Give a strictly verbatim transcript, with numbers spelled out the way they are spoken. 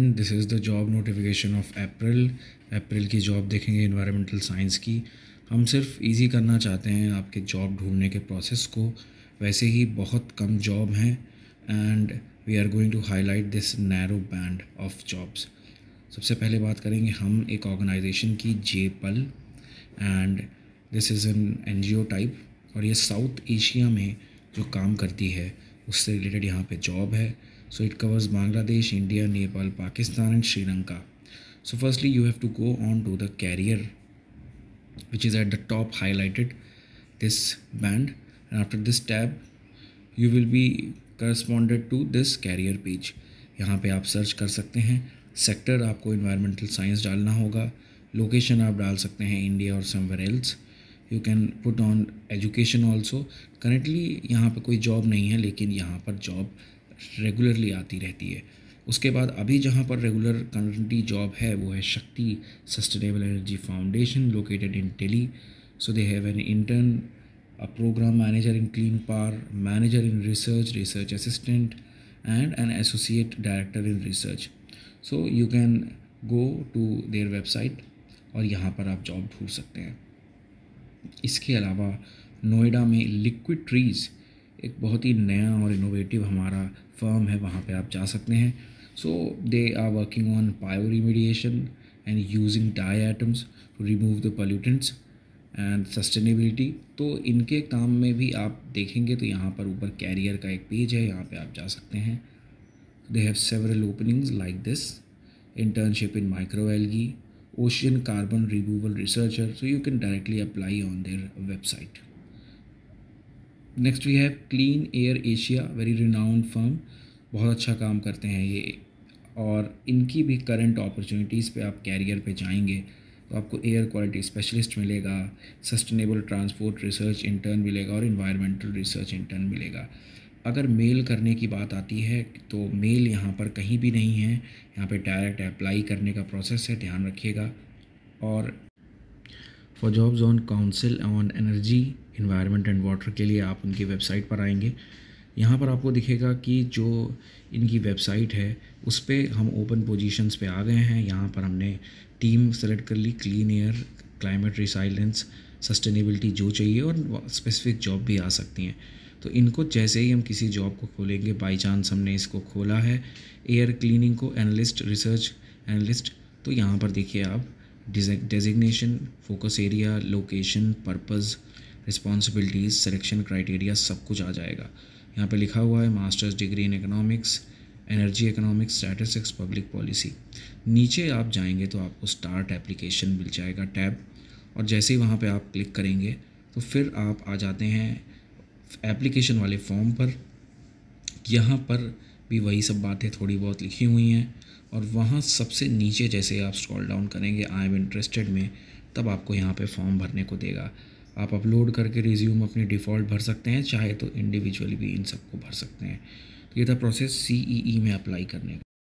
This is the job notification of April अप्रैल की job देखेंगे इन्वायरमेंटल साइंस की। हम सिर्फ इजी करना चाहते हैं आपके जॉब ढूंढने के प्रोसेस को, वैसे ही बहुत कम जॉब हैं and we are going to highlight this narrow band of jobs. सबसे पहले बात करेंगे हम एक ऑर्गेनाइजेशन की, J PAL, and this is an N G O type और ये साउथ एशिया में जो काम करती है उससे रिलेटेड यहाँ पे जॉब है। So it covers Bangladesh, India, Nepal, Pakistan and Sri Lanka. So firstly you have to go on to the career which is at the top highlighted this band, and after this tab you will be corresponded to this career page. यहाँ पे आप search कर सकते हैं, sector आपको environmental science डालना होगा, location आप डाल सकते हैं इंडिया और somewhere else. You can put on education also. Currently यहाँ पर कोई जॉब नहीं है लेकिन यहाँ पर जॉब रेगुलरली आती रहती है। उसके बाद अभी जहाँ पर रेगुलर करंटली जॉब है वो है Shakti sustainable energy foundation located in Delhi. So they have an intern, a program manager in clean power, manager in research, research assistant and an associate director in research. So you can go to their website और यहाँ पर आप job ढूंढ सकते हैं। इसके अलावा नोएडा में लिक्विड ट्रीज़ एक बहुत ही नया और इनोवेटिव हमारा फर्म है, वहाँ पे आप जा सकते हैं। So they are working on bio remediation and using die atoms to remove the pollutants and sustainability. तो इनके काम में भी आप देखेंगे तो यहाँ पर ऊपर कैरियर का एक पेज है, यहाँ पे आप जा सकते हैं। They have several openings like this, internship in micro algae, ocean carbon removal researcher. So you can directly apply on their website. Next we have clean air Asia, very renowned firm, बहुत अच्छा काम करते हैं ये और इनकी भी current opportunities पे आप कैरियर पे जाएंगे तो आपको एयर क्वालिटी स्पेशलिस्ट मिलेगा, सस्टेनेबल ट्रांसपोर्ट रिसर्च इंटर्न मिलेगा और इन्वायरमेंटल रिसर्च इंटर्न मिलेगा। अगर मेल करने की बात आती है तो मेल यहाँ पर कहीं भी नहीं है, यहाँ पर डायरेक्ट अप्लाई करने का प्रोसेस है, ध्यान रखिएगा। और for jobs on council on energy environment and water के लिए आप उनकी वेबसाइट पर आएंगे। यहाँ पर आपको दिखेगा कि जो इनकी वेबसाइट है उस पर हम ओपन पोजीशंस पे आ गए हैं। यहाँ पर हमने टीम सेलेक्ट कर ली, clean air, climate resilience, sustainability जो चाहिए और स्पेसिफिक जॉब भी आ सकती हैं। तो इनको जैसे ही हम किसी जॉब को खोलेंगे, बाई चांस हमने इसको खोला है एयर क्लीनिंग को, एनालिस्ट, रिसर्च एनालिस्ट, तो यहाँ पर देखिए आप designation, focus area, location, purpose, responsibilities, selection criteria सब कुछ आ जाएगा। यहाँ पे लिखा हुआ है masters degree in economics, energy economics, statistics, public policy. नीचे आप जाएंगे तो आपको स्टार्ट एप्लीकेशन मिल जाएगा टैब, और जैसे ही वहाँ पे आप क्लिक करेंगे तो फिर आप आ जाते हैं एप्लीकेशन वाले फॉर्म पर। यहाँ पर भी वही सब बातें थोड़ी बहुत लिखी हुई हैं और वहाँ सबसे नीचे जैसे आप स्क्रॉल डाउन करेंगे आई एम इंटरेस्टेड में, तब आपको यहाँ पे फॉर्म भरने को देगा। आप अपलोड करके रिज्यूम अपने डिफ़ॉल्ट भर सकते हैं, चाहे तो इंडिविजुअली भी इन सबको भर सकते हैं। तो ये था प्रोसेस सी ई ई में अप्लाई करने का।